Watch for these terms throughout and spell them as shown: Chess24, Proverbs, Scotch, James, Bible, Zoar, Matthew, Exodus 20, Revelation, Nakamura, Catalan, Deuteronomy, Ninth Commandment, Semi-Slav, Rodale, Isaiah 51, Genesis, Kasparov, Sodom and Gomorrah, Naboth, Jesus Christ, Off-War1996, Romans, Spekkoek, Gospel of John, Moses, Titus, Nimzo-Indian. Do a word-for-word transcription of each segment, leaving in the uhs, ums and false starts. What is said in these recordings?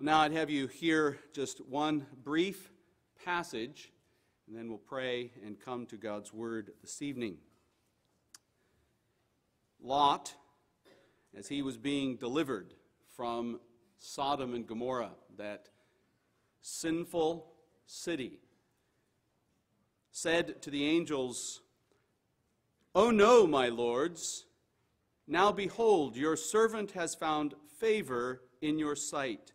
Now I'd have you hear just one brief passage, and then we'll pray and come to God's word this evening. Lot, as he was being delivered from Sodom and Gomorrah, that sinful city, said to the angels, "Oh no, my lords, now behold, your servant has found favor in your sight,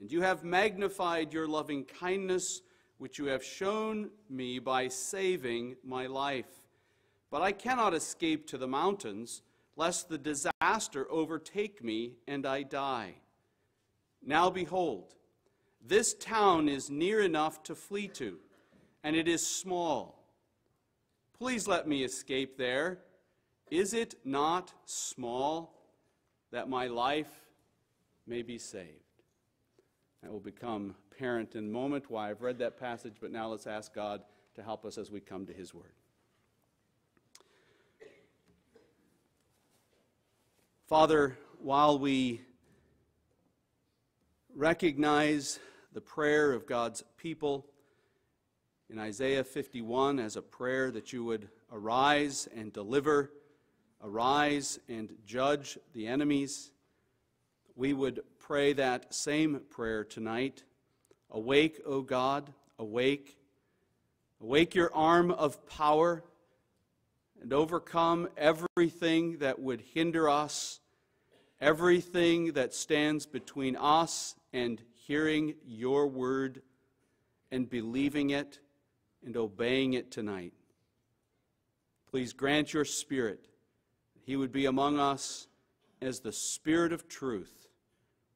and you have magnified your loving kindness, which you have shown me by saving my life. But I cannot escape to the mountains, lest the disaster overtake me and I die. Now behold, this town is near enough to flee to, and it is small. Please let me escape there. Is it not small, that my life may be saved?" That will become apparent in a moment why I've read that passage, but now let's ask God to help us as we come to his word. Father, while we recognize the prayer of God's people in Isaiah fifty-one as a prayer that you would arise and deliver, arise and judge the enemies, we would pray that same prayer tonight. Awake, O God, awake. Awake your arm of power and overcome everything that would hinder us, everything that stands between us and hearing your word and believing it and obeying it tonight. Please grant your Spirit that he would be among us as the Spirit of truth,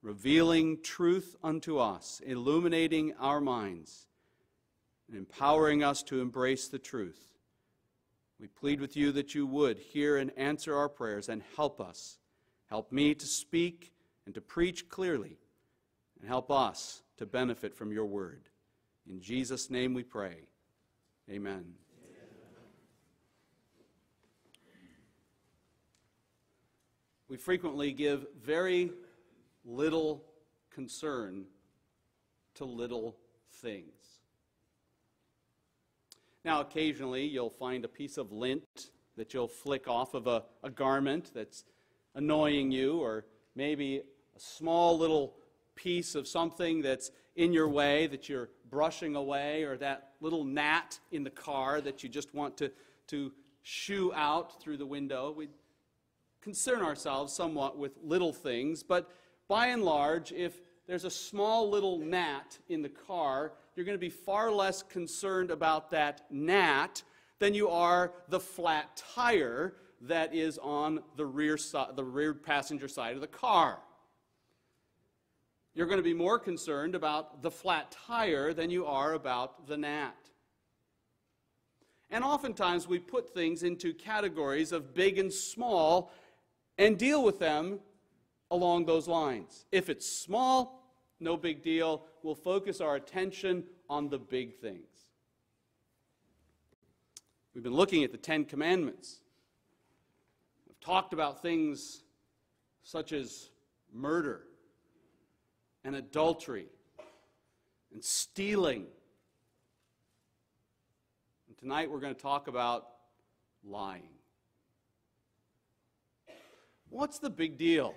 revealing truth unto us, illuminating our minds, and empowering us to embrace the truth. We plead with you that you would hear and answer our prayers and help us. Help me to speak and to preach clearly, and help us to benefit from your word. In Jesus' name we pray. Amen. Amen. We frequently give very little concern to little things. Now, occasionally, you'll find a piece of lint that you'll flick off of a, a garment that's annoying you, or maybe a small little piece of something that's in your way that you're brushing away, or that little gnat in the car that you just want to, to shoo out through the window. We concern ourselves somewhat with little things, but by and large, if there's a small little gnat in the car, you're going to be far less concerned about that gnat than you are the flat tire that is on the rear side, the rear passenger side of the car. You're going to be more concerned about the flat tire than you are about the gnat. And oftentimes we put things into categories of big and small and deal with them along those lines. If it's small, no big deal. We'll focus our attention on the big things. We've been looking at the Ten Commandments. We've talked about things such as murder and adultery and stealing. And tonight we're going to talk about lying. What's the big deal?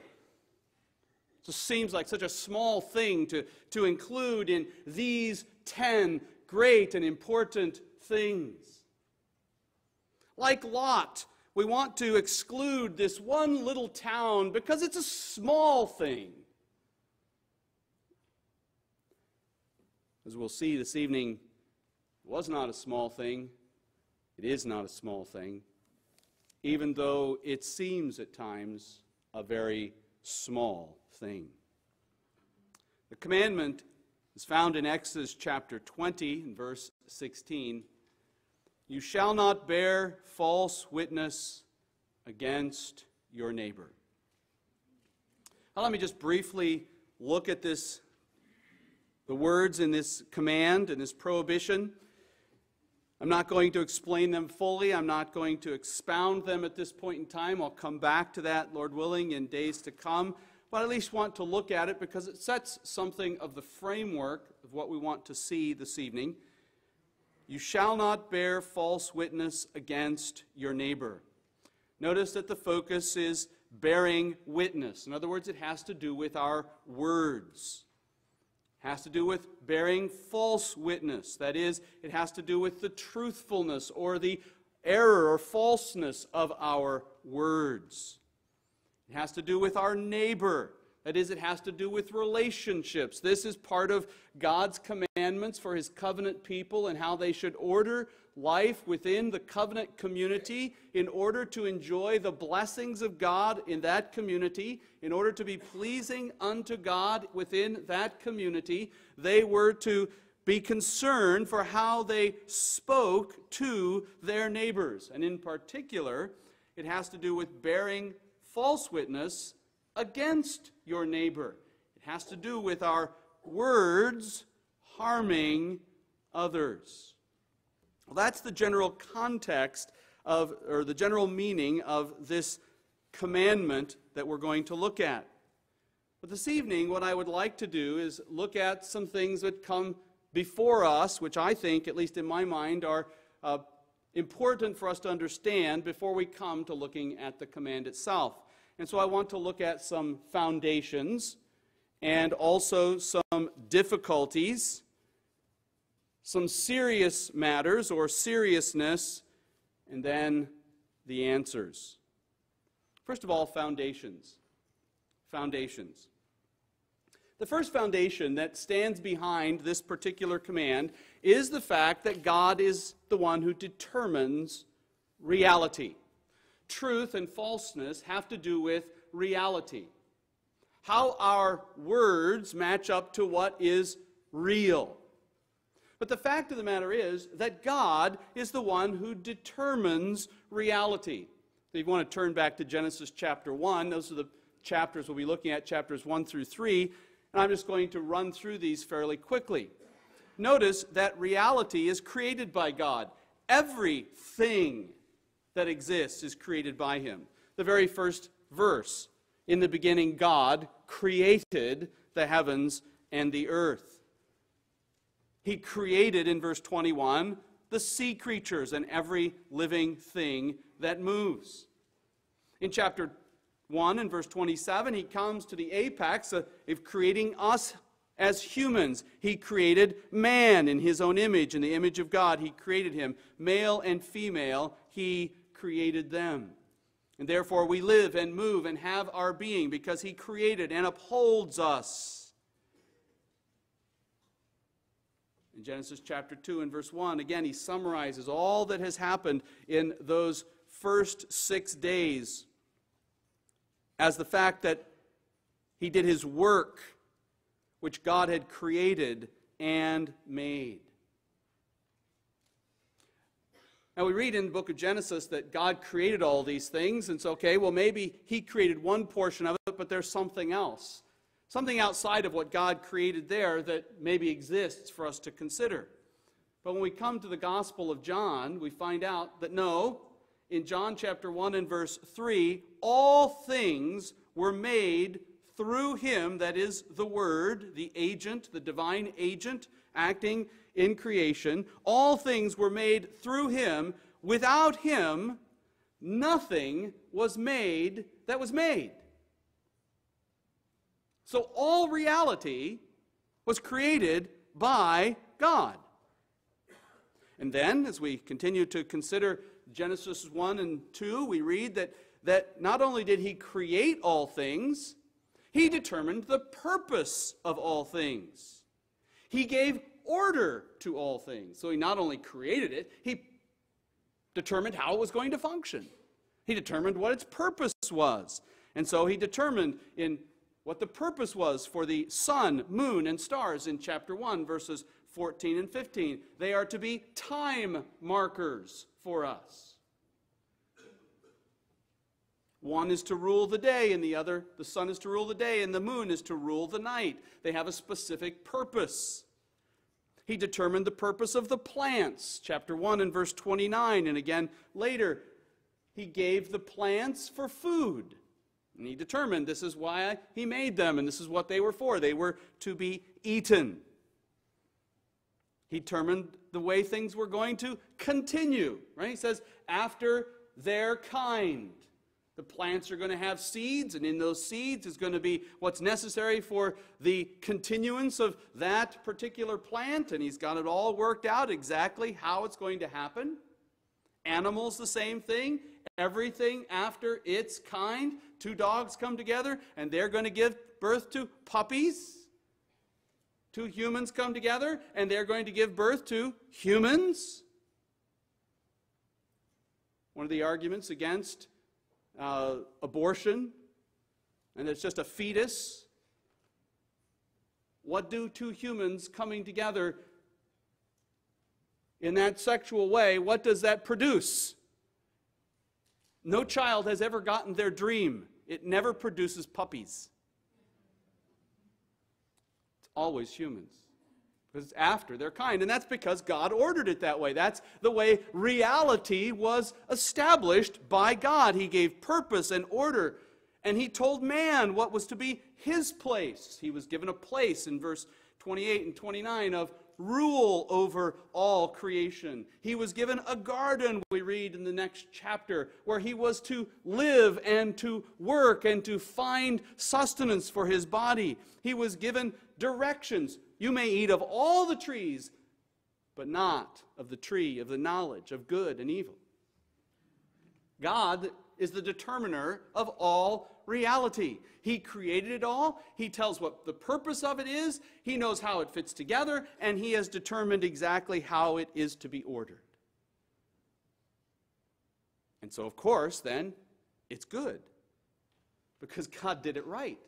It just seems like such a small thing to, to include in these ten great and important things. Like Lot, we want to exclude this one little town because it's a small thing. As we'll see this evening, it was not a small thing. It is not a small thing, even though it seems at times a very small thing. The commandment is found in Exodus chapter twenty and verse sixteen. You shall not bear false witness against your neighbor. Now let me just briefly look at this, the words in this command and this prohibition. I'm not going to explain them fully. I'm not going to expound them at this point in time. I'll come back to that, Lord willing, in days to come. but I at least want to look at it because it sets something of the framework of what we want to see this evening. You shall not bear false witness against your neighbor. Notice that the focus is bearing witness. In other words, it has to do with our words. It has to do with bearing false witness. That is, it has to do with the truthfulness or the error or falseness of our words. It has to do with our neighbor. That is, it has to do with relationships. This is part of God's commandments for His covenant people and how they should order life within the covenant community in order to enjoy the blessings of God in that community, in order to be pleasing unto God within that community. They were to be concerned for how they spoke to their neighbors. And in particular, it has to do with bearing false witness against your neighbor. It has to do with our words harming others. Well, that's the general context of, or the general meaning of this commandment that we're going to look at. But this evening, what I would like to do is look at some things that come before us, which I think, at least in my mind, are uh, important for us to understand before we come to looking at the command itself. And so I want to look at some foundations and also some difficulties, some serious matters or seriousness, and then the answers. First of all, foundations. Foundations. The first foundation that stands behind this particular command is the fact that God is the one who determines reality. Truth and falseness have to do with reality. How our words match up to what is real. But the fact of the matter is that God is the one who determines reality. If you want to turn back to Genesis chapter one, those are the chapters we'll be looking at, chapters one through three. And I'm just going to run through these fairly quickly. Notice that reality is created by God. Everything that exists is created by Him. The very first verse, in the beginning God created the heavens and the earth. He created, in verse twenty-one, the sea creatures and every living thing that moves. In chapter one and verse twenty-seven, He comes to the apex of creating us as humans. He created man in His own image. In the image of God, He created him. Male and female, He created them. And therefore we live and move and have our being because He created and upholds us. In Genesis chapter two and verse one, again, He summarizes all that has happened in those first six days as the fact that He did His work, which God had created and made. Now we read in the book of Genesis that God created all these things, and so, okay, well, maybe He created one portion of it, but there's something else. Something outside of what God created there that maybe exists for us to consider. But when we come to the Gospel of John, we find out that no, in John chapter one and verse three, all things were made through Him, that is the Word, the agent, the divine agent acting in creation. All things were made through Him. Without Him, nothing was made that was made. So all reality was created by God. And then, as we continue to consider Genesis one and two, we read that, that not only did He create all things, He determined the purpose of all things. He gave order to all things. So He not only created it, He determined how it was going to function. He determined what its purpose was. And so He determined in what the purpose was for the sun, moon, and stars in chapter one, verses fourteen and fifteen. They are to be time markers for us. One is to rule the day, and the other, the sun is to rule the day, and the moon is to rule the night. They have a specific purpose. He determined the purpose of the plants, chapter one and verse twenty-nine, and again later, He gave the plants for food. And he determined this is why he made them, and this is what they were for. They were to be eaten. He determined the way things were going to continue, right? He says, after their kind. The plants are going to have seeds, and in those seeds is going to be what's necessary for the continuance of that particular plant, and he's got it all worked out exactly how it's going to happen. Animals, the same thing. Everything after its kind. Two dogs come together, and they're going to give birth to puppies. Two humans come together, and they're going to give birth to humans. One of the arguments against Uh, abortion, and it's just a fetus. What do two humans coming together in that sexual way, what does that produce? No child has ever gotten their dream. It never produces puppies. It's always humans. Because it's after their kind, and that's because God ordered it that way. That's the way reality was established by God. He gave purpose and order, and he told man what was to be his place. He was given a place in verse twenty-eight and twenty-nine of rule over all creation. He was given a garden, we read in the next chapter, where he was to live and to work and to find sustenance for his body. He was given directions. You may eat of all the trees, but not of the tree of the knowledge of good and evil. God is the determiner of all reality. He created it all. He tells what the purpose of it is. He knows how it fits together, and he has determined exactly how it is to be ordered. And so, of course, then, it's good, because God did it right.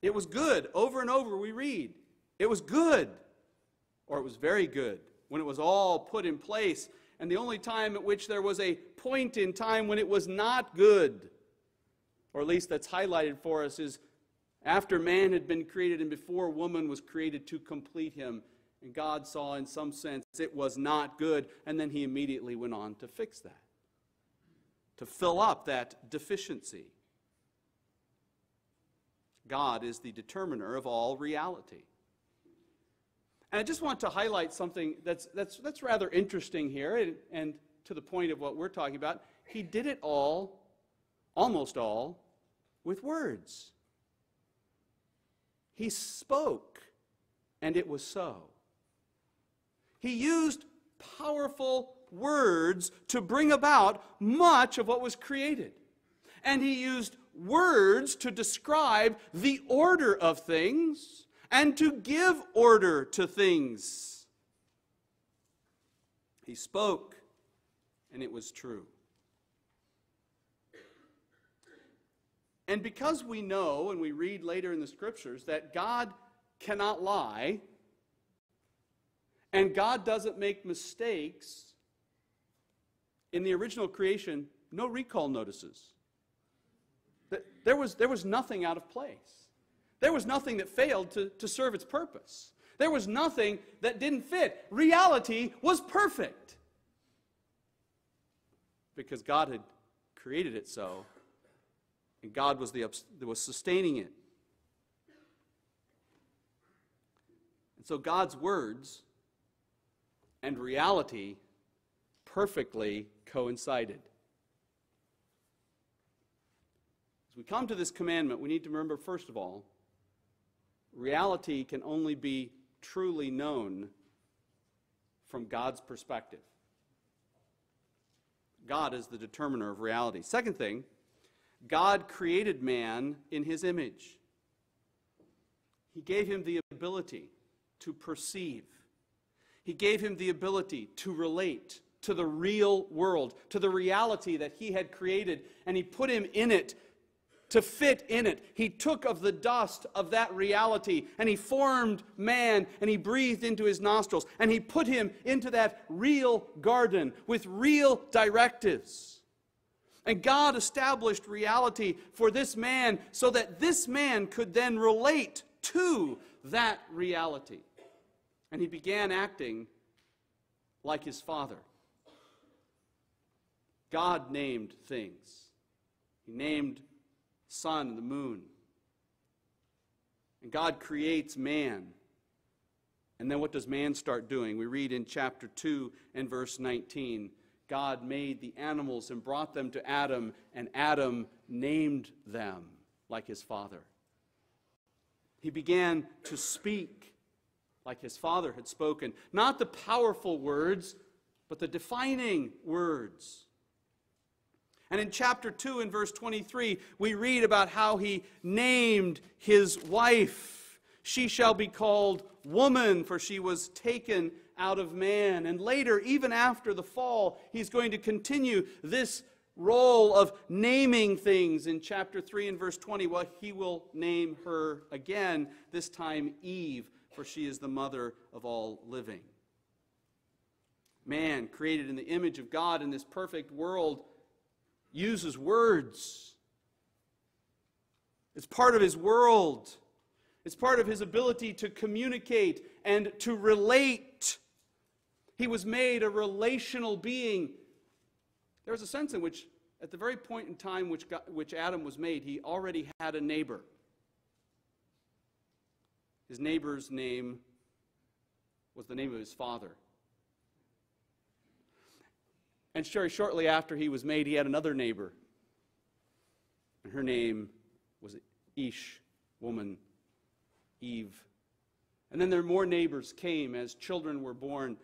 It was good. Over and over we read. It was good, or it was very good, when it was all put in place. And the only time at which there was a point in time when it was not good, or at least that's highlighted for us, is after man had been created and before woman was created to complete him. And God saw in some sense it was not good, and then he immediately went on to fix that, to fill up that deficiency. God is the determiner of all reality. And I just want to highlight something that's, that's, that's rather interesting here, and, and to the point of what we're talking about. He did it all, almost all, with words. He spoke, and it was so. He used powerful words to bring about much of what was created. And he used words to describe the order of things and to give order to things. He spoke, and it was true. And because we know, and we read later in the Scriptures, that God cannot lie, and God doesn't make mistakes, in the original creation, no recall notices. There was, there was nothing out of place. There was nothing that failed to, to serve its purpose. There was nothing that didn't fit. Reality was perfect. Because God had created it so, and God was, the, was sustaining it. And so God's words and reality perfectly coincided. We come to this commandment, we need to remember, first of all, reality can only be truly known from God's perspective. God is the determiner of reality. Second thing, God created man in his image. He gave him the ability to perceive. He gave him the ability to relate to the real world, to the reality that he had created, and he put him in it to fit in it. He took of the dust of that reality, and he formed man, and he breathed into his nostrils, and he put him into that real garden with real directives. And God established reality for this man so that this man could then relate to that reality. And he began acting like his father. God named things. He named sun and the moon. And God creates man. And then what does man start doing? We read in chapter two and verse nineteen, God made the animals and brought them to Adam, and Adam named them like his father. He began to speak like his father had spoken. Not the powerful words, but the defining words. And in chapter two and verse twenty-three, we read about how he named his wife. She shall be called woman, for she was taken out of man. And later, even after the fall, he's going to continue this role of naming things in chapter three and verse twenty. Well, he will name her again, this time Eve, for she is the mother of all living. Man, created in the image of God in this perfect world, uses words. It's part of his world. It's part of his ability to communicate and to relate. He was made a relational being. There was a sense in which, at the very point in time which, God, which Adam was made, he already had a neighbor. His neighbor's name was the name of his father. And sure, shortly after he was made, he had another neighbor. And her name was Ish, woman, Eve. And then there more neighbors came as children were born.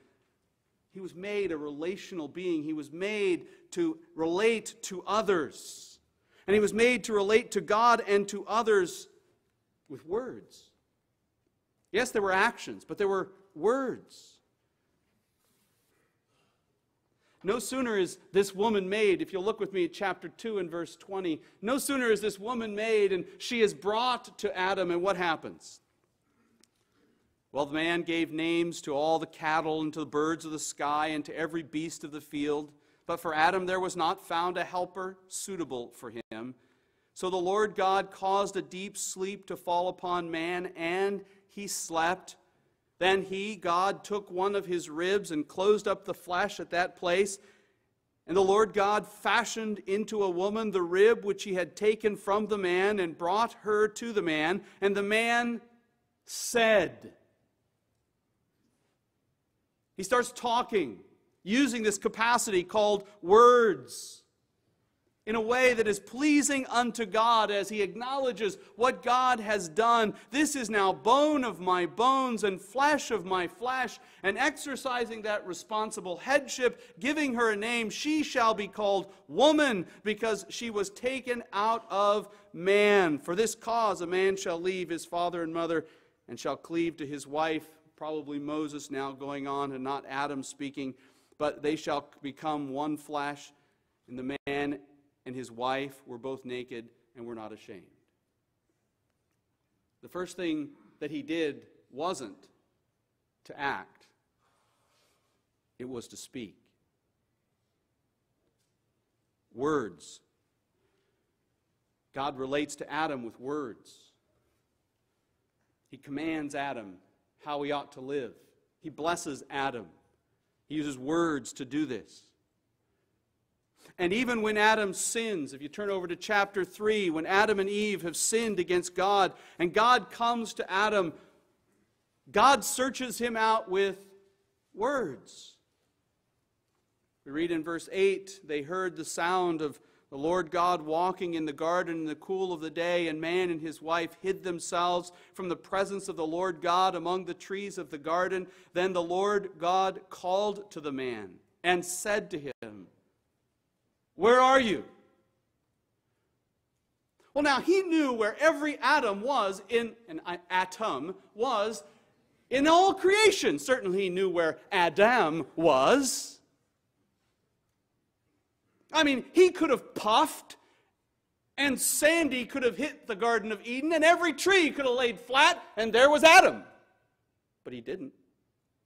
He was made a relational being. He was made to relate to others. And he was made to relate to God and to others with words. Yes, there were actions, but there were words. No sooner is this woman made, if you'll look with me at chapter two and verse twenty, no sooner is this woman made and she is brought to Adam, and what happens? Well, the man gave names to all the cattle and to the birds of the sky and to every beast of the field. But for Adam there was not found a helper suitable for him. So the Lord God caused a deep sleep to fall upon man, and he slept. Then he, God, took one of his ribs and closed up the flesh at that place. And the Lord God fashioned into a woman the rib which he had taken from the man and brought her to the man. And the man said... He starts talking, using this capacity called words in a way that is pleasing unto God as he acknowledges what God has done. This is now bone of my bones and flesh of my flesh. And exercising that responsible headship, giving her a name, she shall be called woman, because she was taken out of man. For this cause a man shall leave his father and mother and shall cleave to his wife. Probably Moses now going on and not Adam speaking, but they shall become one flesh, and the man and his wife were both naked and were not ashamed. The first thing that he did wasn't to act. It was to speak. Words. God relates to Adam with words. He commands Adam how we ought to live. He blesses Adam. He uses words to do this. And even when Adam sins, if you turn over to chapter three, when Adam and Eve have sinned against God, and God comes to Adam, God searches him out with words. We read in verse eight, they heard the sound of the Lord God walking in the garden in the cool of the day, and man and his wife hid themselves from the presence of the Lord God among the trees of the garden. Then the Lord God called to the man and said to him, "Where are you?" Well, now he knew where every atom was in an atom was in all creation. Certainly he knew where Adam was. I mean, he could have puffed, and Sandy could have hit the Garden of Eden, and every tree could have laid flat, and there was Adam. But he didn't.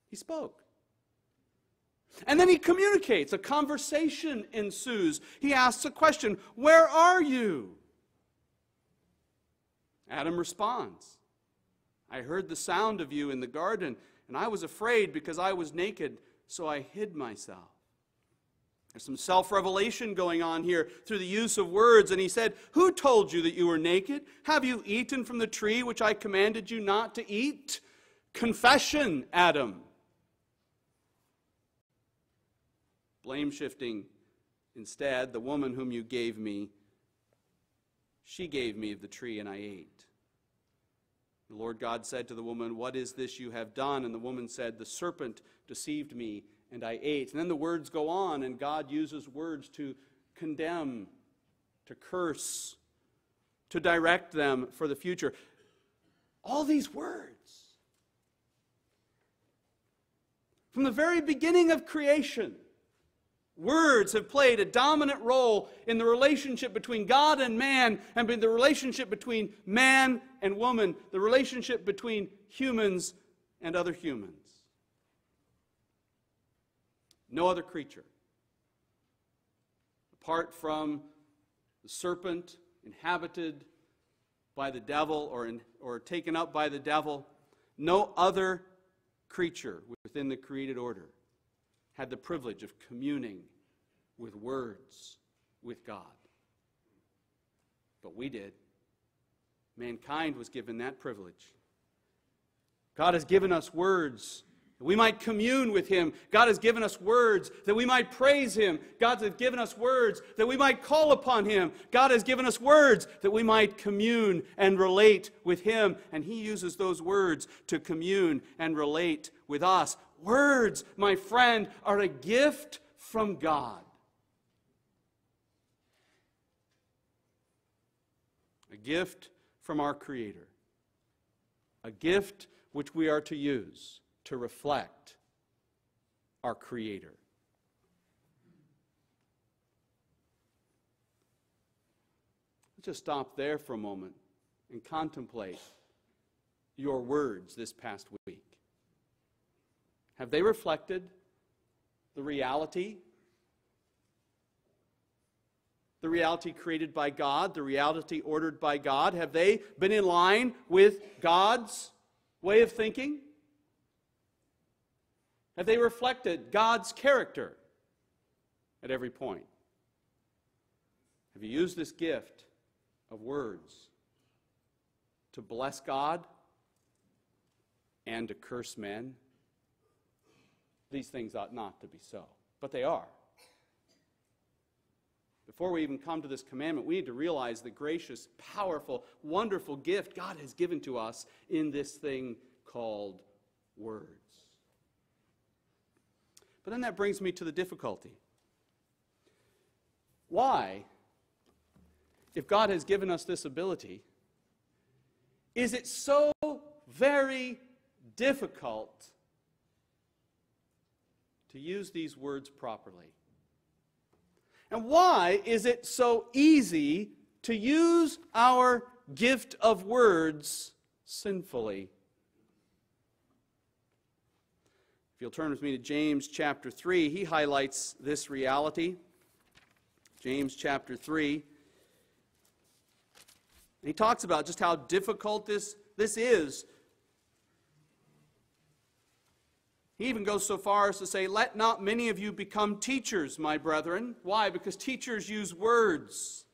He spoke. And then he communicates. A conversation ensues. He asks a question, "Where are you?" Adam responds, "I heard the sound of you in the garden, and I was afraid because I was naked, so I hid myself." There's some self-revelation going on here through the use of words. And he said, who told you that you were naked? Have you eaten from the tree which I commanded you not to eat? Confession, Adam. Blame shifting. Instead, the woman whom you gave me, she gave me of the tree and I ate. The Lord God said to the woman, what is this you have done? And the woman said, the serpent deceived me and I ate. And then the words go on, and God uses words to condemn, to curse, to direct them for the future. All these words. From the very beginning of creation, words have played a dominant role in the relationship between God and man, and in the relationship between man and woman, the relationship between humans and other humans. No other creature, apart from the serpent inhabited by the devil or, in, or taken up by the devil, no other creature within the created order had the privilege of communing with words with God. But we did. Mankind was given that privilege. God has given us words that we might commune with Him. God has given us words that we might praise Him. God has given us words that we might call upon Him. God has given us words that we might commune and relate with Him. And He uses those words to commune and relate with us. Words, my friend, are a gift from God. A gift from our Creator. A gift which we are to use to reflect our Creator. Let's just stop there for a moment and contemplate your words this past week. Have they reflected the reality? The reality created by God, the reality ordered by God. Have they been in line with God's way of thinking? Have they reflected God's character at every point? Have you used this gift of words to bless God and to curse men? These things ought not to be so, but they are. Before we even come to this commandment, we need to realize the gracious, powerful, wonderful gift God has given to us in this thing called words. But then that brings me to the difficulty. Why, if God has given us this ability, is it so very difficult to use these words properly? And why is it so easy to use our gift of words sinfully? If you'll turn with me to James chapter three, he highlights this reality. James chapter three. And he talks about just how difficult this, this is. He even goes so far as to say, let not many of you become teachers, my brethren. Why? Because teachers use words,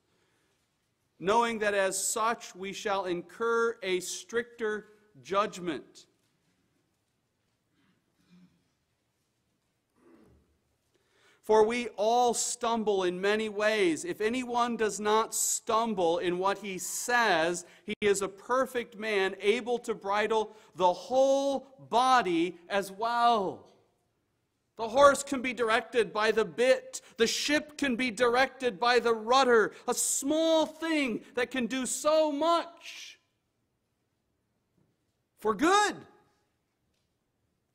knowing that as such we shall incur a stricter judgment. For we all stumble in many ways. If anyone does not stumble in what he says, he is a perfect man, able to bridle the whole body as well. The horse can be directed by the bit. The ship can be directed by the rudder. A small thing that can do so much for good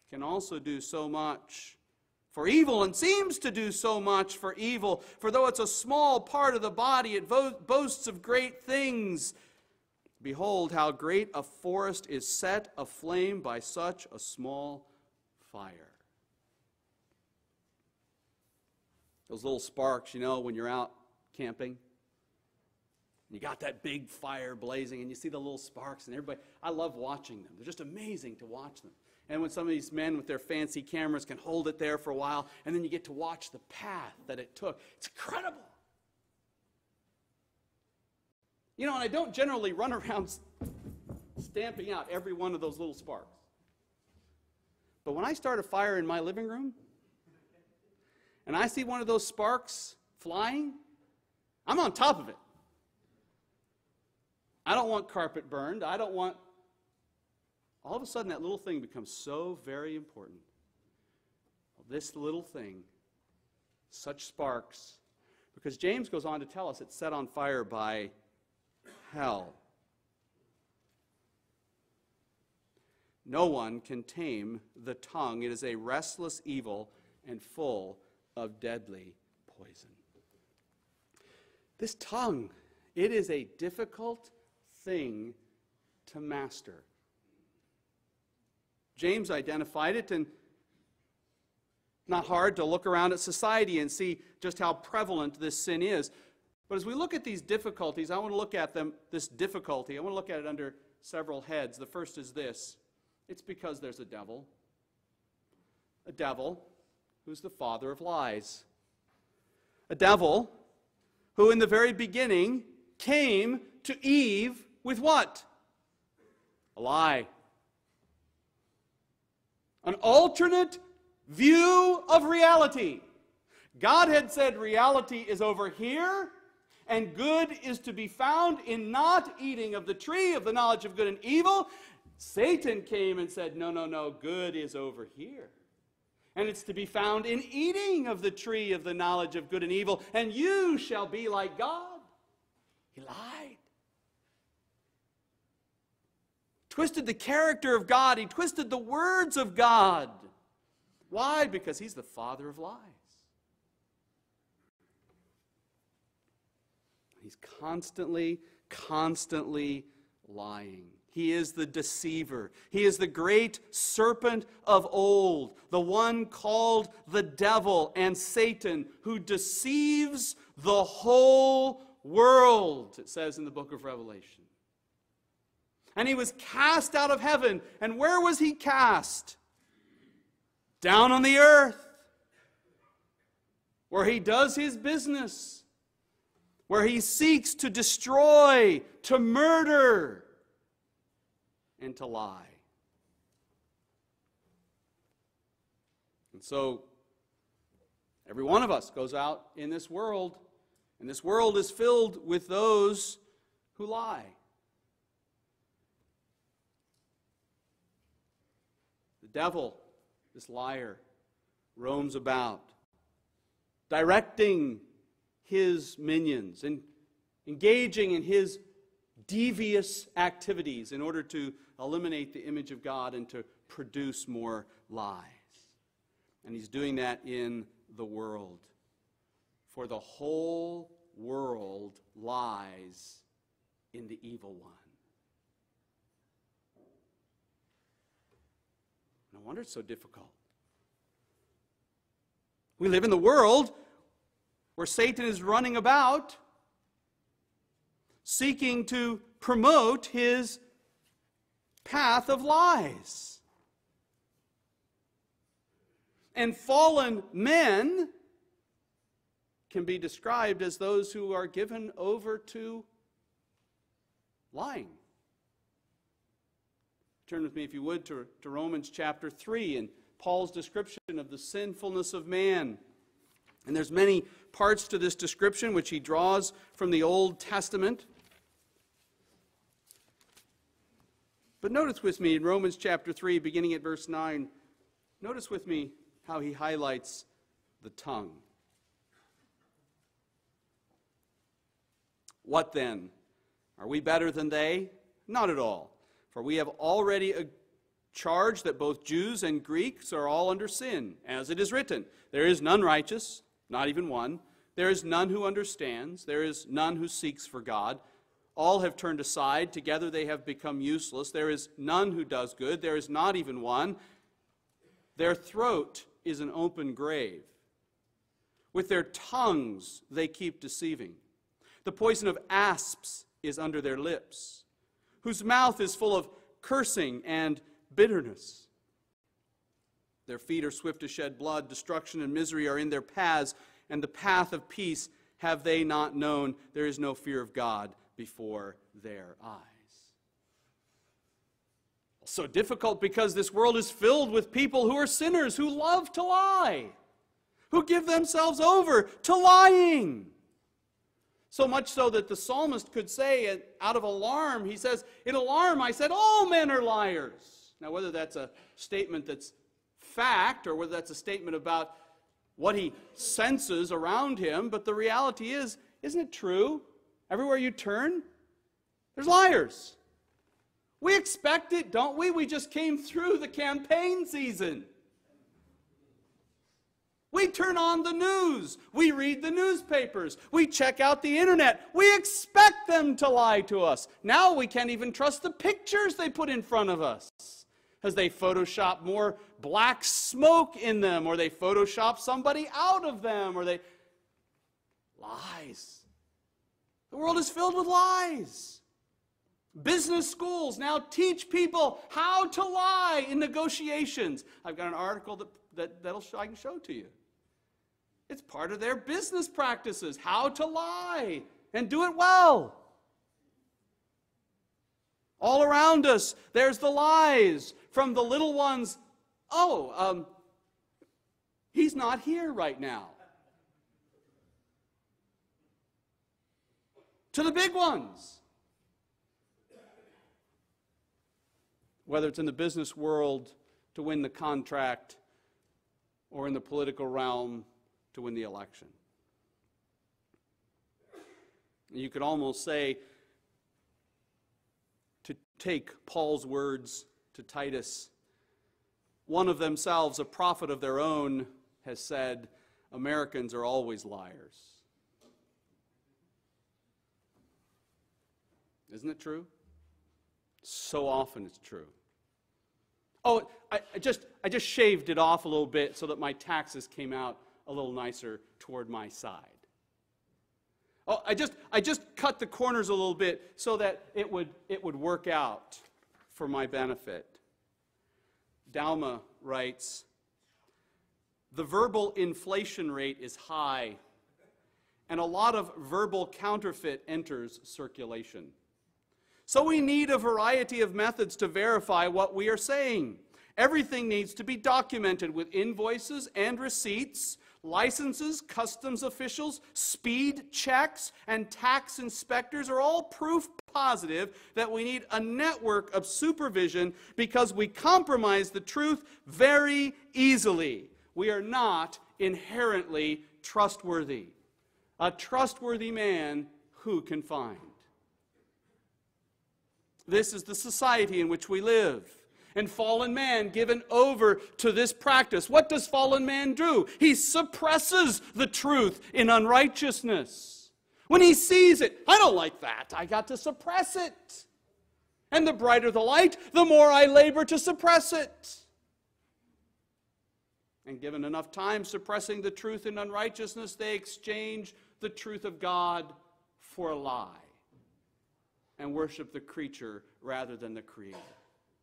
can also do so much for evil, and seems to do so much for evil. For though it's a small part of the body, it boasts of great things. Behold, how great a forest is set aflame by such a small fire. Those little sparks, you know, when you're out camping. You got that big fire blazing, and you see the little sparks, and everybody, I love watching them. They're just amazing to watch them. And when some of these men with their fancy cameras can hold it there for a while, and then you get to watch the path that it took. It's incredible. You know, and I don't generally run around stamping out every one of those little sparks. But when I start a fire in my living room, and I see one of those sparks flying, I'm on top of it. I don't want carpet burned. I don't want... All of a sudden, that little thing becomes so very important. Well, this little thing, such sparks, because James goes on to tell us it's set on fire by hell. No one can tame the tongue. It is a restless evil and full of deadly poison. This tongue, it is a difficult thing to master. James identified it, and not hard to look around at society and see just how prevalent this sin is. But as we look at these difficulties, I want to look at them, this difficulty, I want to look at it under several heads. The first is this. It's because there's a devil. A devil who's the father of lies. A devil who in the very beginning came to Eve with what? A lie. An alternate view of reality. God had said reality is over here, and good is to be found in not eating of the tree of the knowledge of good and evil. Satan came and said, no, no, no, good is over here. And it's to be found in eating of the tree of the knowledge of good and evil, and you shall be like God. He lied. Twisted the character of God. He twisted the words of God. Why? Because he's the father of lies. He's constantly, constantly lying. He is the deceiver. He is the great serpent of old, the one called the devil and Satan, who deceives the whole world, it says in the book of Revelation. And he was cast out of heaven. And where was he cast? Down on the earth, where he does his business, where he seeks to destroy, to murder, and to lie. And so, every one of us goes out in this world, and this world is filled with those who lie. The devil, this liar, roams about, directing his minions and engaging in his devious activities in order to eliminate the image of God and to produce more lies. And he's doing that in the world. For the whole world lies in the evil one. No wonder it's so difficult. We live in the world where Satan is running about seeking to promote his path of lies. And fallen men can be described as those who are given over to lying. Turn with me, if you would, to, to Romans chapter three and Paul's description of the sinfulness of man. And there's many parts to this description which he draws from the Old Testament. But notice with me in Romans chapter three, beginning at verse nine, notice with me how he highlights the tongue. What then? Are we better than they? Not at all. For we have already charged that both Jews and Greeks are all under sin, as it is written, there is none righteous, not even one. There is none who understands. There is none who seeks for God. All have turned aside. Together they have become useless. There is none who does good. There is not even one. Their throat is an open grave. With their tongues they keep deceiving. The poison of asps is under their lips, whose mouth is full of cursing and bitterness. Their feet are swift to shed blood. Destruction and misery are in their paths, and the path of peace have they not known. There is no fear of God before their eyes. So difficult because this world is filled with people who are sinners, who love to lie, who give themselves over to lying. So much so that the psalmist could say, out of alarm, he says, in alarm I said, all men are liars. Now whether that's a statement that's fact or whether that's a statement about what he senses around him, but the reality is, isn't it true? Everywhere you turn, there's liars. We expect it, don't we? We just came through the campaign season. We turn on the news. We read the newspapers. We check out the internet. We expect them to lie to us. Now we can't even trust the pictures they put in front of us as they Photoshop more black smoke in them, or they Photoshop somebody out of them, or they... Lies. The world is filled with lies. Business schools now teach people how to lie in negotiations. I've got an article that, that that'll show, I can show to you. It's part of their business practices, how to lie and do it well. All around us, there's the lies from the little ones. Oh, um, he's not here right now. To the big ones. Whether it's in the business world to win the contract or in the political realm to win the election. You could almost say, to take Paul's words to Titus, one of themselves, a prophet of their own, has said, Americans are always liars. Isn't it true? So often it's true. Oh, I, I just I just shaved it off a little bit so that my taxes came out a little nicer toward my side. Oh, I just I just cut the corners a little bit so that it would it would work out for my benefit. Dalma writes, the verbal inflation rate is high, and a lot of verbal counterfeit enters circulation. So we need a variety of methods to verify what we are saying. Everything needs to be documented with invoices and receipts, licenses, customs officials, speed checks, and tax inspectors are all proof positive that we need a network of supervision because we compromise the truth very easily. We are not inherently trustworthy. A trustworthy man who can find? This is the society in which we live. And fallen man given over to this practice. What does fallen man do? He suppresses the truth in unrighteousness. When he sees it, I don't like that. I got to suppress it. And the brighter the light, the more I labor to suppress it. And given enough time suppressing the truth in unrighteousness, they exchange the truth of God for a lie. And worship the creature rather than the creator.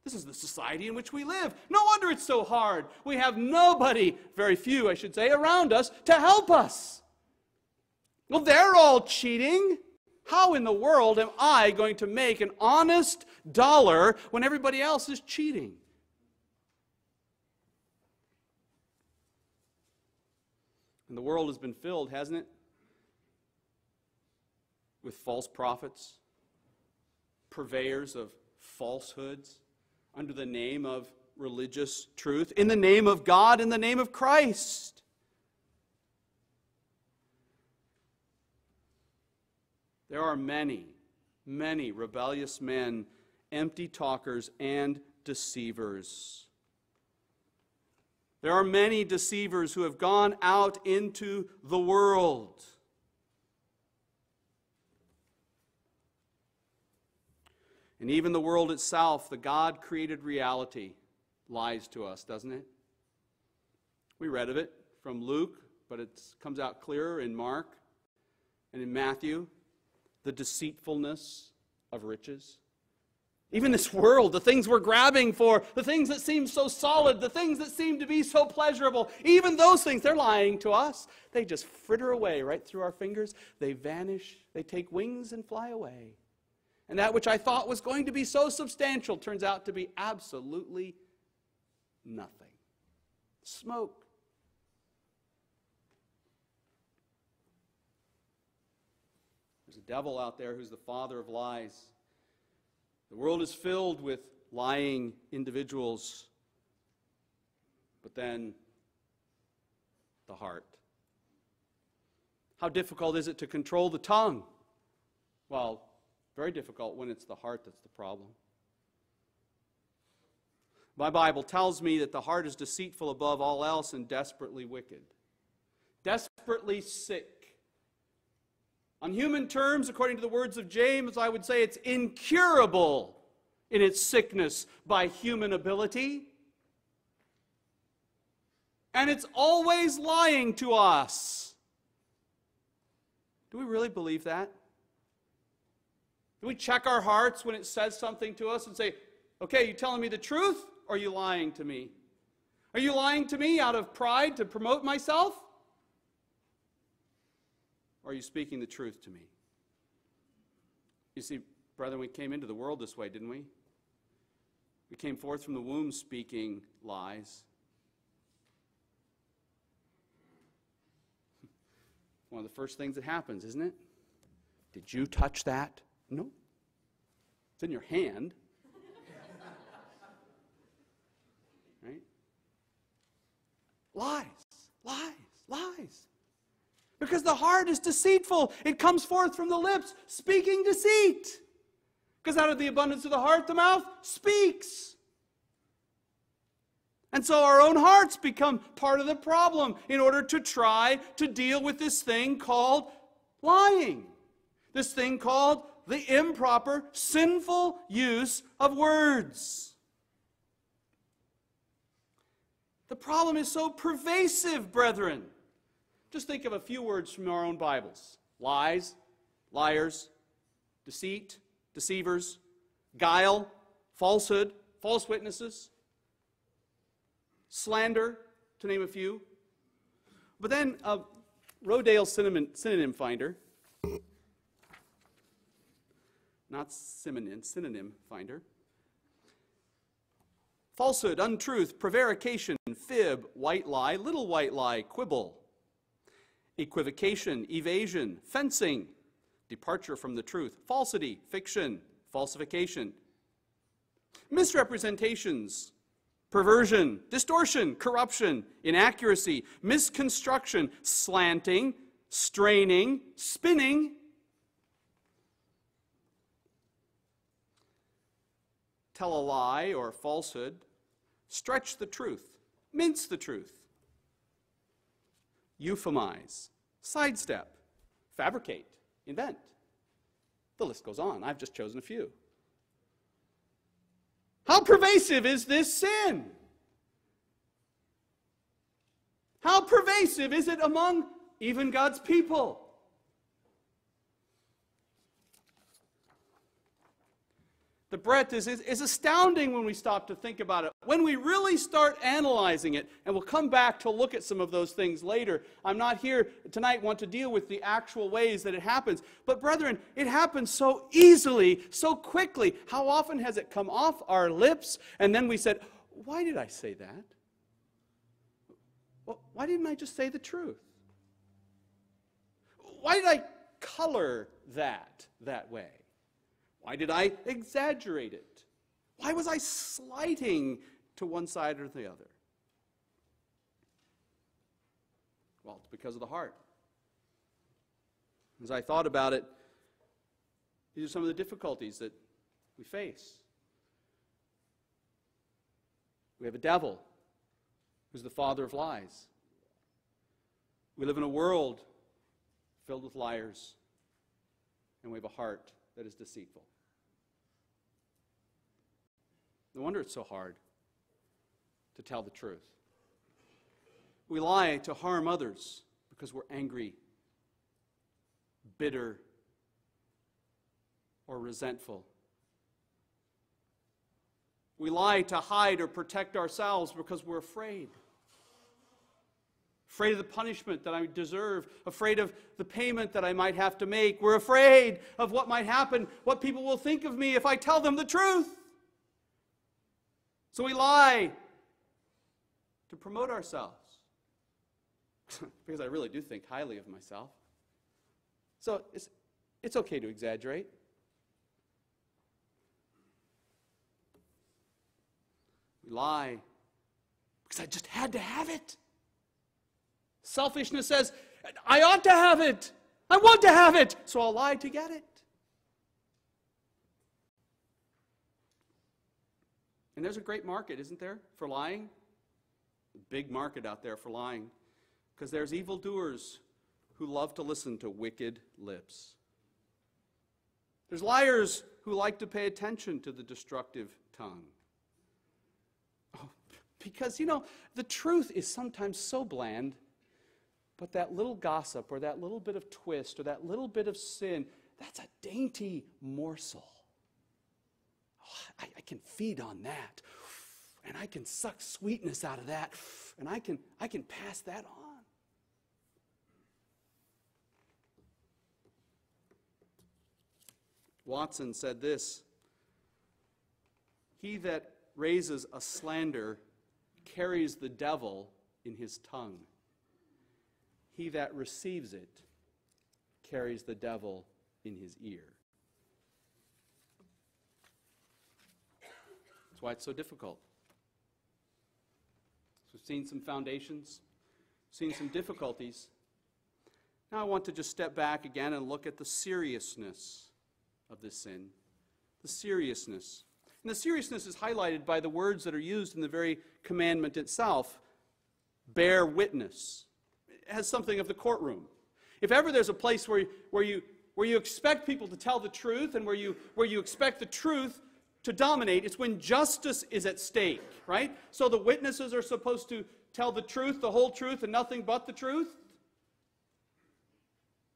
This is the society in which we live. No wonder it's so hard. We have nobody, very few I should say, around us to help us. Well, they're all cheating. How in the world am I going to make an honest dollar when everybody else is cheating? And the world has been filled, hasn't it? With false prophets. Purveyors of falsehoods under the name of religious truth, in the name of God, in the name of Christ. There are many, many rebellious men, empty talkers and deceivers. There are many deceivers who have gone out into the world. And even the world itself, the God-created reality, lies to us, doesn't it? We read of it from Luke, but it comes out clearer in Mark and in Matthew. The deceitfulness of riches, Even this world, the things we're grabbing for, the things that seem so solid, the things that seem to be so pleasurable, even those things, they're lying to us. They just fritter away right through our fingers. They vanish. They take wings and fly away. And that which I thought was going to be so substantial turns out to be absolutely nothing. Smoke. There's a devil out there who's the father of lies. The world is filled with lying individuals, but then the heart. How difficult is it to control the tongue? Well, very difficult when it's the heart that's the problem. My Bible tells me that the heart is deceitful above all else and desperately wicked, desperately sick. On human terms, according to the words of James, I would say it's incurable in its sickness by human ability. And it's always lying to us. Do we really believe that? Do we check our hearts when it says something to us and say, okay, are you telling me the truth or are you lying to me? Are you lying to me out of pride to promote myself? Are you speaking the truth to me? You see, brethren, we came into the world this way, didn't we? We came forth from the womb speaking lies. One of the first things that happens, isn't it? Did you touch that? No. It's in your hand. Right? Lies, lies, lies. Because the heart is deceitful. It comes forth from the lips, speaking deceit. Because out of the abundance of the heart, the mouth speaks. And so our own hearts become part of the problem in order to try to deal with this thing called lying. This thing called the improper, sinful use of words. The problem is so pervasive, brethren. Just think of a few words from our own Bibles. Lies, liars, deceit, deceivers, guile, falsehood, false witnesses, slander, to name a few. But then a Rodale synonym finder, not synonym, synonym finder. Falsehood, untruth, prevarication, fib, white lie, little white lie, quibble. Equivocation, evasion, fencing, departure from the truth, falsity, fiction, falsification, misrepresentations, perversion, distortion, corruption, inaccuracy, misconstruction, slanting, straining, spinning. Tell a lie or falsehood, stretch the truth, mince the truth. Euphemize, sidestep, fabricate, invent. The list goes on. I've just chosen a few. How pervasive is this sin? How pervasive is it among even God's people? The breadth is, is, is astounding when we stop to think about it. When we really start analyzing it, and we'll come back to look at some of those things later. I'm not here tonight want to deal with the actual ways that it happens. But brethren, it happens so easily, so quickly. How often has it come off our lips? And then we said, why did I say that? Well, why didn't I just say the truth? Why did I color that that way? Why did I exaggerate it? Why was I slighting to one side or the other? Well, it's because of the heart. As I thought about it, these are some of the difficulties that we face. We have a devil who's the father of lies. We live in a world filled with liars, and we have a heart that is deceitful. No wonder it's so hard to tell the truth. We lie to harm others because we're angry, bitter, or resentful. We lie to hide or protect ourselves because we're afraid. Afraid of the punishment that I deserve. Afraid of the payment that I might have to make. We're afraid of what might happen, what people will think of me if I tell them the truth. So we lie to promote ourselves. Because I really do think highly of myself. So it's, it's okay to exaggerate. We lie because I just had to have it. Selfishness says, I ought to have it. I want to have it. So I'll lie to get it. And there's a great market, isn't there, for lying? A big market out there for lying. Because there's evildoers who love to listen to wicked lips. There's liars who like to pay attention to the destructive tongue. Oh, because, you know, the truth is sometimes so bland, but that little gossip or that little bit of twist or that little bit of sin, that's a dainty morsel. Oh, I, I can feed on that, and I can suck sweetness out of that, and I can, I can pass that on. Watson said this, he that raises a slander carries the devil in his tongue. He that receives it carries the devil in his ear. That's why it's so difficult. So we've seen some foundations, seen some difficulties. Now I want to just step back again and look at the seriousness of this sin, the seriousness. And the seriousness is highlighted by the words that are used in the very commandment itself. Bear witness. It has something of the courtroom. If ever there's a place where, where, you, where you expect people to tell the truth and where you, where you expect the truth to dominate, it's when justice is at stake, right? So the witnesses are supposed to tell the truth, the whole truth, and nothing but the truth.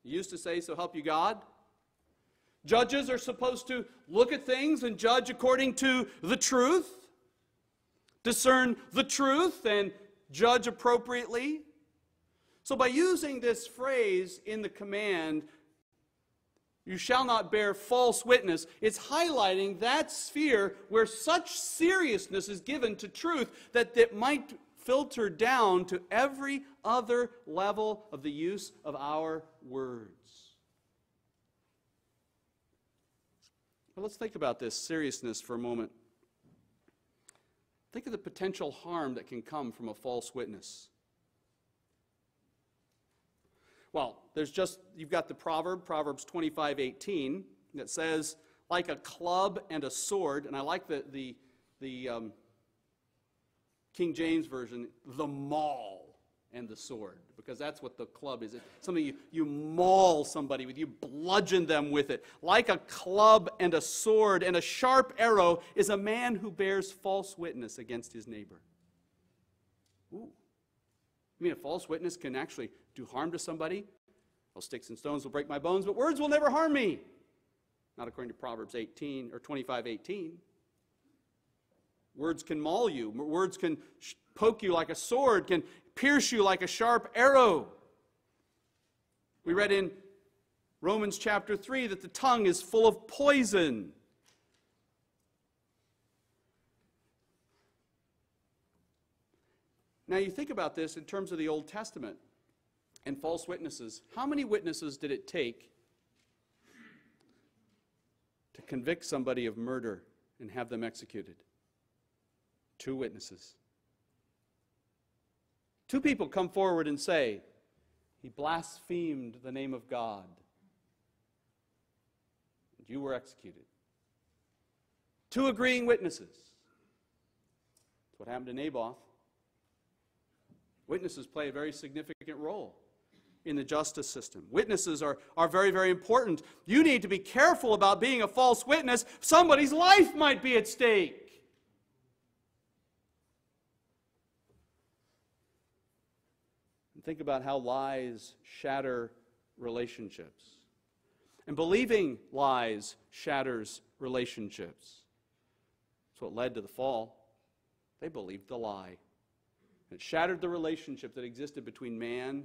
You used to say, so help you God. Judges are supposed to look at things and judge according to the truth, discern the truth, and judge appropriately. So by using this phrase in the command, you shall not bear false witness, it's highlighting that sphere where such seriousness is given to truth that it might filter down to every other level of the use of our words. Let's think about this seriousness for a moment. Think of the potential harm that can come from a false witness. Well, there's just, you've got the proverb, Proverbs twenty-five eighteen, that says, like a club and a sword, and I like the, the, the um, King James Version, the maul and the sword, because that's what the club is. It's something you, you maul somebody with, you bludgeon them with it. Like a club and a sword and a sharp arrow is a man who bears false witness against his neighbor. Ooh. You mean a false witness can actually do harm to somebody? Well, sticks and stones will break my bones, but words will never harm me. Not according to Proverbs eighteen or twenty-five eighteen. Words can maul you. Words can poke you like a sword, can pierce you like a sharp arrow. We read in Romans chapter three that the tongue is full of poison. Now you think about this in terms of the Old Testament and false witnesses. How many witnesses did it take to convict somebody of murder and have them executed? Two witnesses. Two people come forward and say, he blasphemed the name of God. And you were executed. Two agreeing witnesses. That's what happened to Naboth. Witnesses play a very significant role in the justice system. Witnesses are, are very, very important. You need to be careful about being a false witness. Somebody's life might be at stake. Think about how lies shatter relationships. And believing lies shatters relationships. That's what led to the fall. They believed the lie. It shattered the relationship that existed between man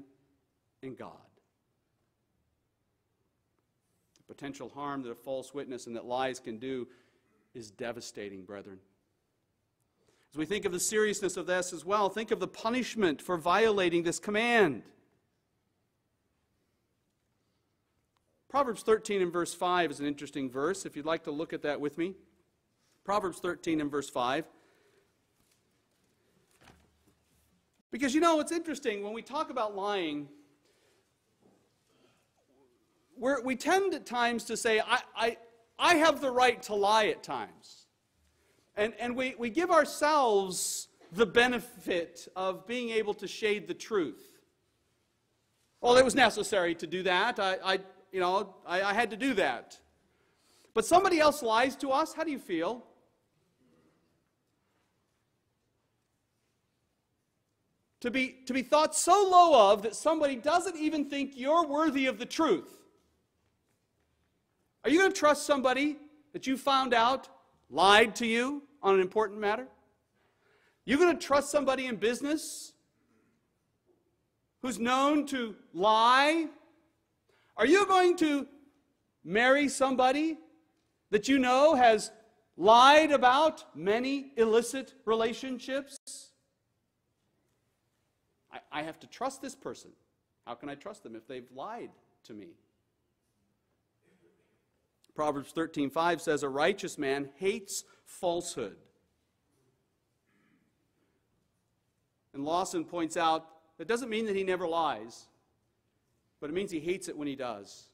and God. The potential harm that a false witness and that lies can do is devastating, brethren. As we think of the seriousness of this as well, think of the punishment for violating this command. Proverbs thirteen and verse five is an interesting verse, if you'd like to look at that with me. Proverbs thirteen and verse five. Because, you know, it's interesting, when we talk about lying, we're, we tend at times to say, I, I, I have the right to lie at times. And, and we, we give ourselves the benefit of being able to shade the truth. Well, it was necessary to do that. I, I you know, I, I had to do that. But somebody else lies to us. How do you feel? To be, to be thought so low of that somebody doesn't even think you're worthy of the truth. Are you going to trust somebody that you found out lied to you on an important matter? You're going to trust somebody in business who's known to lie? Are you going to marry somebody that you know has lied about many illicit relationships? I have to trust this person. How can I trust them if they've lied to me? Proverbs thirteen five says, a righteous man hates falsehood. And Lawson points out, that doesn't mean that he never lies, but it means he hates it when he does,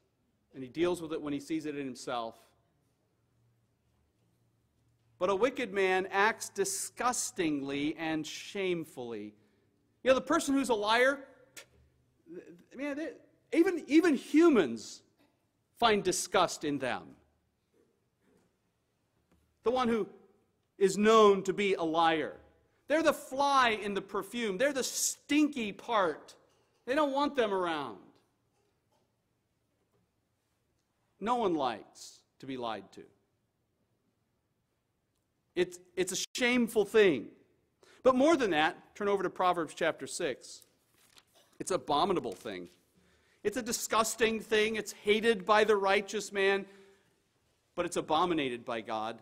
and he deals with it when he sees it in himself. But a wicked man acts disgustingly and shamefully. You know, the person who's a liar, man, they, even, even humans find disgust in them. The one who is known to be a liar. They're the fly in the perfume. They're the stinky part. They don't want them around. No one likes to be lied to. It's, it's a shameful thing. But more than that, turn over to Proverbs chapter six. It's an abominable thing. It's a disgusting thing. It's hated by the righteous man, but it's abominated by God.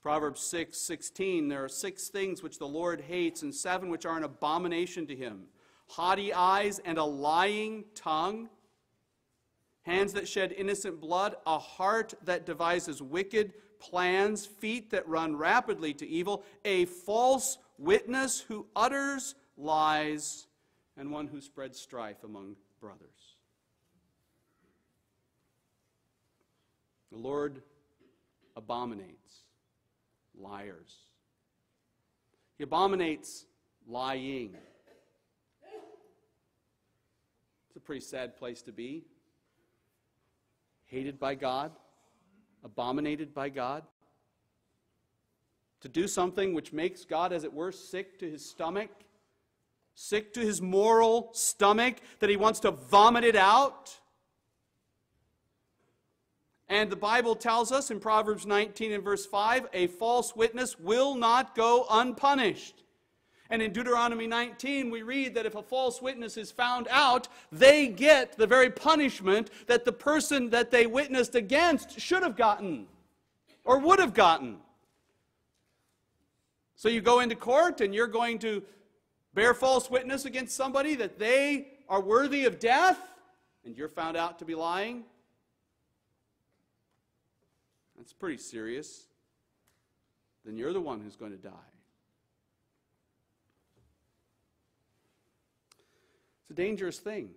Proverbs six sixteen, there are six things which the Lord hates, and seven which are an abomination to him. Haughty eyes and a lying tongue, hands that shed innocent blood, a heart that devises wicked plans, feet that run rapidly to evil, a false witness who utters lies, and one who spreads strife among brothers. The Lord abominates liars. He abominates lying. It's a pretty sad place to be. Hated by God. Abominated by God, to do something which makes God, as it were, sick to his stomach, sick to his moral stomach, that he wants to vomit it out. And the Bible tells us in Proverbs nineteen and verse five, a false witness will not go unpunished. And in Deuteronomy nineteen, we read that if a false witness is found out, they get the very punishment that the person that they witnessed against should have gotten or would have gotten. So you go into court and you're going to bear false witness against somebody that they are worthy of death, and you're found out to be lying. That's pretty serious. Then you're the one who's going to die. A dangerous thing.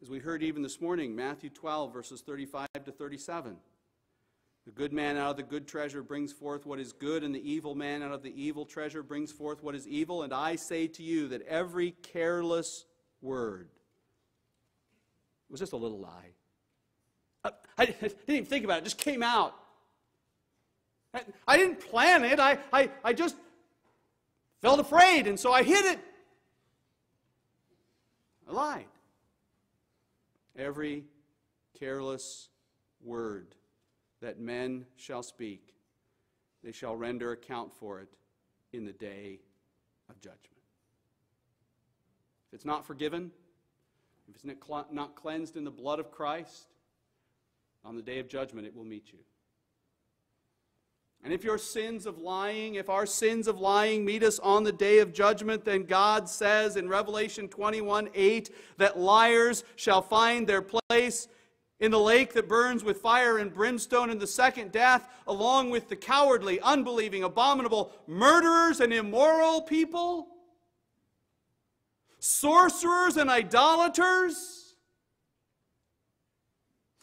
As we heard even this morning, Matthew twelve, verses thirty-five to thirty-seven. The good man out of the good treasure brings forth what is good, and the evil man out of the evil treasure brings forth what is evil. And I say to you that every careless word was just a little lie. I, I didn't even think about it. It just came out. I, I didn't plan it. I, I, I just felt afraid, and so I hid it. I lied. Every careless word that men shall speak, They shall render account for it in the day of judgment. If it's not forgiven, if it's not cleansed in the blood of Christ, on the day of judgment it will meet you. And if your sins of lying, if our sins of lying meet us on the day of judgment, then God says in Revelation twenty-one eight that liars shall find their place in the lake that burns with fire and brimstone in the second death, along with the cowardly, unbelieving, abominable, murderers and immoral people, sorcerers and idolaters.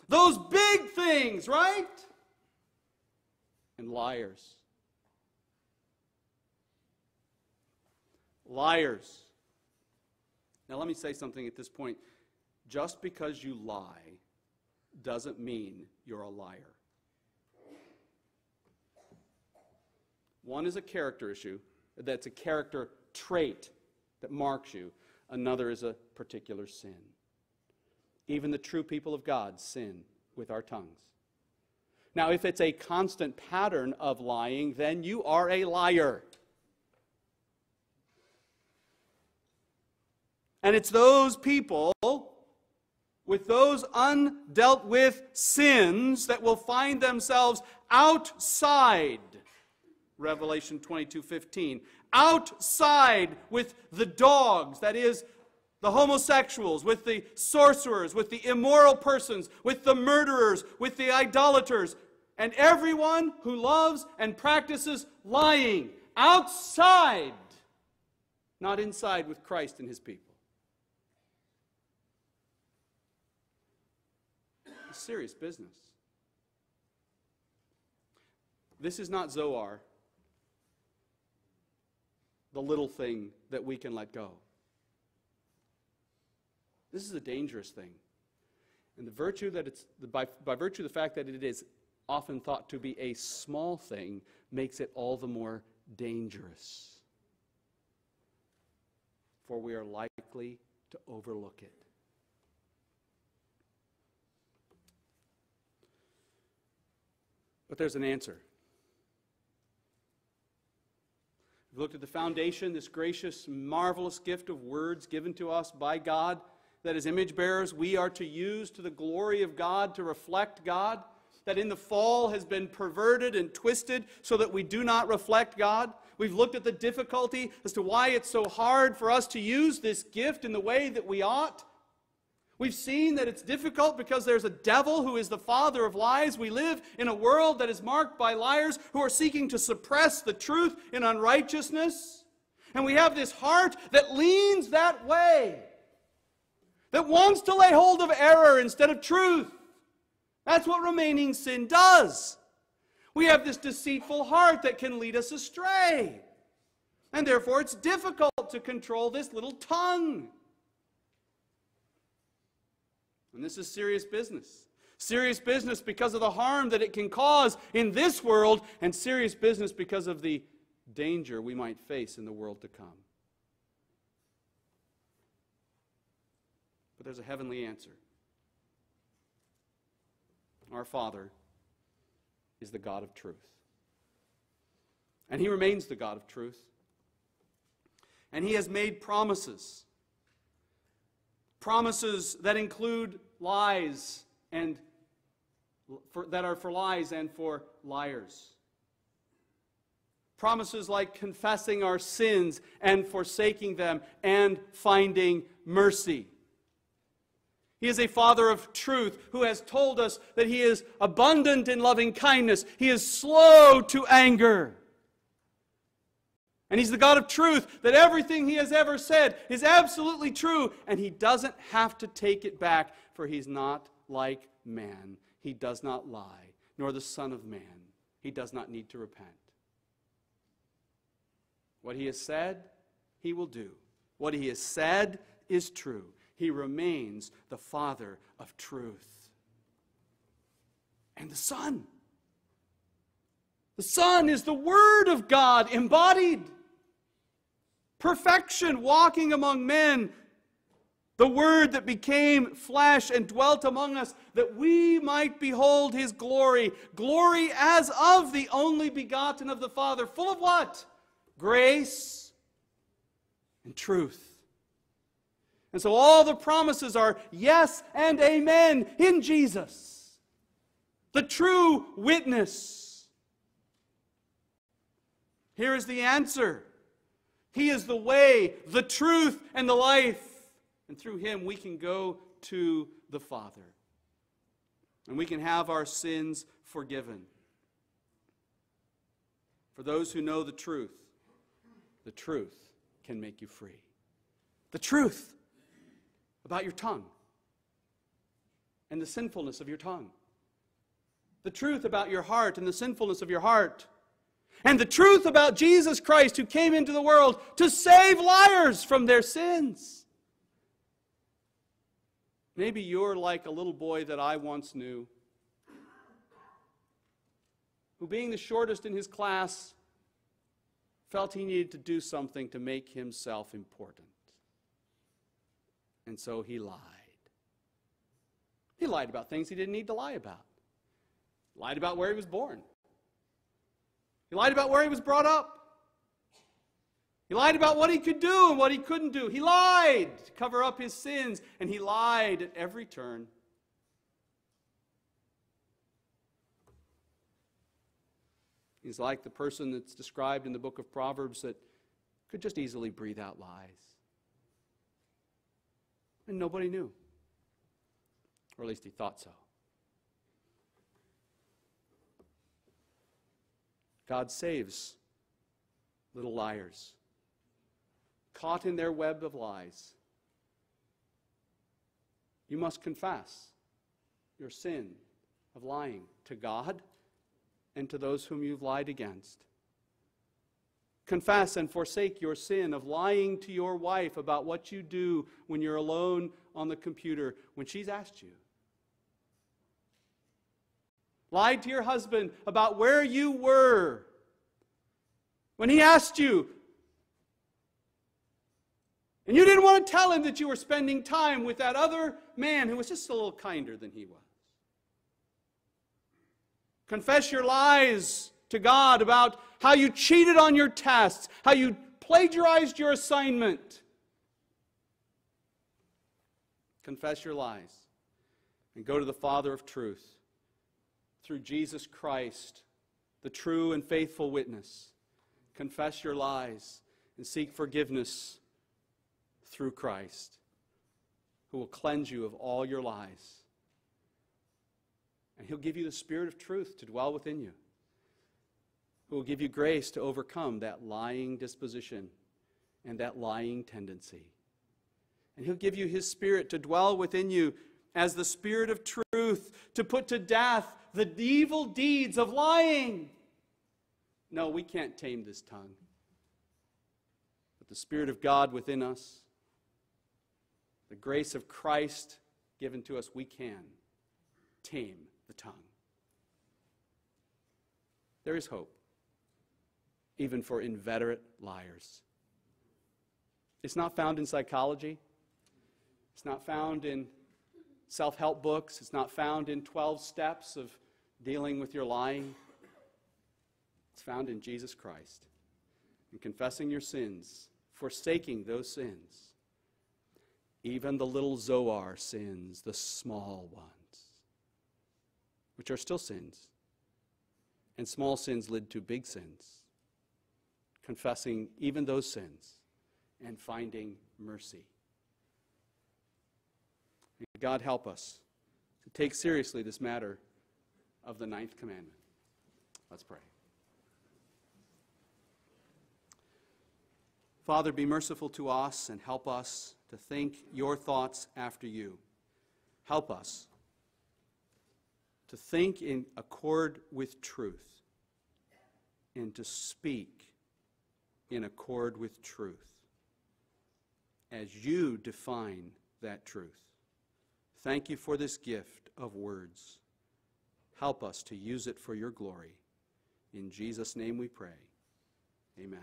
Those big things, right? And liars. Liars. Now let me say something at this point. Just because you lie doesn't mean you're a liar. One is a character issue, that's a character trait that marks you. Another is a particular sin. Even the true people of God sin with our tongues. Now, if it's a constant pattern of lying, then you are a liar. And it's those people with those undealt with sins that will find themselves outside Revelation twenty-two fifteen, outside with the dogs, that is, the homosexuals, with the sorcerers, with the immoral persons, with the murderers, with the idolaters, and everyone who loves and practices lying, outside, not inside with Christ and his people. It's serious business. This is not Zoar, the little thing that we can let go. This is a dangerous thing. And the virtue that it's, by, by virtue of the fact that it is often thought to be a small thing, makes it all the more dangerous. For we are likely to overlook it. But there's an answer. We've looked at the foundation, this gracious, marvelous gift of words given to us by God, that as image bearers we are to use to the glory of God, to reflect God, that in the fall has been perverted and twisted so that we do not reflect God. We've looked at the difficulty as to why it's so hard for us to use this gift in the way that we ought. We've seen that it's difficult because there's a devil who is the father of lies. We live in a world that is marked by liars who are seeking to suppress the truth in unrighteousness. And we have this heart that leans that way, that wants to lay hold of error instead of truth. That's what remaining sin does. We have this deceitful heart that can lead us astray. And therefore it's difficult to control this little tongue. And this is serious business. Serious business because of the harm that it can cause in this world, and serious business because of the danger we might face in the world to come. But there's a heavenly answer. Our Father is the God of truth. And he remains the God of truth. And he has made promises. Promises that include lies and for, that are for lies and for liars. Promises like confessing our sins and forsaking them and finding mercy. He is a Father of truth who has told us that he is abundant in loving kindness. He is slow to anger. And he's the God of truth, that everything he has ever said is absolutely true. And he doesn't have to take it back, for he's not like man. He does not lie, nor the Son of Man. He does not need to repent. What he has said, he will do. What he has said is true. He remains the Father of truth. And the Son. The Son is the Word of God embodied. Perfection walking among men, The Word that became flesh and dwelt among us, that we might behold His glory. Glory as of the only begotten of the Father. Full of what? Grace and truth. And so all the promises are yes and amen in Jesus. The true witness. Here is the answer. He is the way, the truth, and the life. And through Him we can go to the Father. And we can have our sins forgiven. For those who know the truth, the truth can make you free. The truth about your tongue and the sinfulness of your tongue. The truth about your heart and the sinfulness of your heart. And the truth about Jesus Christ, who came into the world to save liars from their sins. Maybe you're like a little boy that I once knew, who, being the shortest in his class, felt he needed to do something to make himself important. And so he lied. He lied about things he didn't need to lie about. He lied about where he was born. He lied about where he was brought up. He lied about what he could do and what he couldn't do. He lied to cover up his sins, and he lied at every turn. He's like the person that's described in the book of Proverbs that could just easily breathe out lies. And nobody knew. Or at least he thought so. God saves little liars. Caught in their web of lies. You must confess your sin of lying to God and to those whom you've lied against. Confess and forsake your sin of lying to your wife about what you do when you're alone on the computer when she's asked you. Lie to your husband about where you were when he asked you. And you didn't want to tell him that you were spending time with that other man who was just a little kinder than he was. Confess your lies to God about how you cheated on your tests, how you plagiarized your assignment. Confess your lies and go to the Father of truth through Jesus Christ, the true and faithful witness. Confess your lies and seek forgiveness through Christ, who will cleanse you of all your lies. And He'll give you the Spirit of truth to dwell within you, who will give you grace to overcome that lying disposition and that lying tendency. And He'll give you His Spirit to dwell within you as the Spirit of truth, to put to death the evil deeds of lying. No, we can't tame this tongue. But the Spirit of God within us, the grace of Christ given to us, we can tame the tongue. There is hope, even for inveterate liars. It's not found in psychology. It's not found in self-help books. It's not found in twelve steps of dealing with your lying. It's found in Jesus Christ, in confessing your sins, forsaking those sins, even the little Zoar sins, the small ones, which are still sins, and small sins lead to big sins. Confessing even those sins and finding mercy. May God help us to take seriously this matter of the ninth commandment. Let's pray. Father, be merciful to us and help us to think your thoughts after you. Help us to think in accord with truth and to speak in accord with truth as you define that truth. Thank you for this gift of words. Help us to use it for your glory. In Jesus' name we pray. Amen.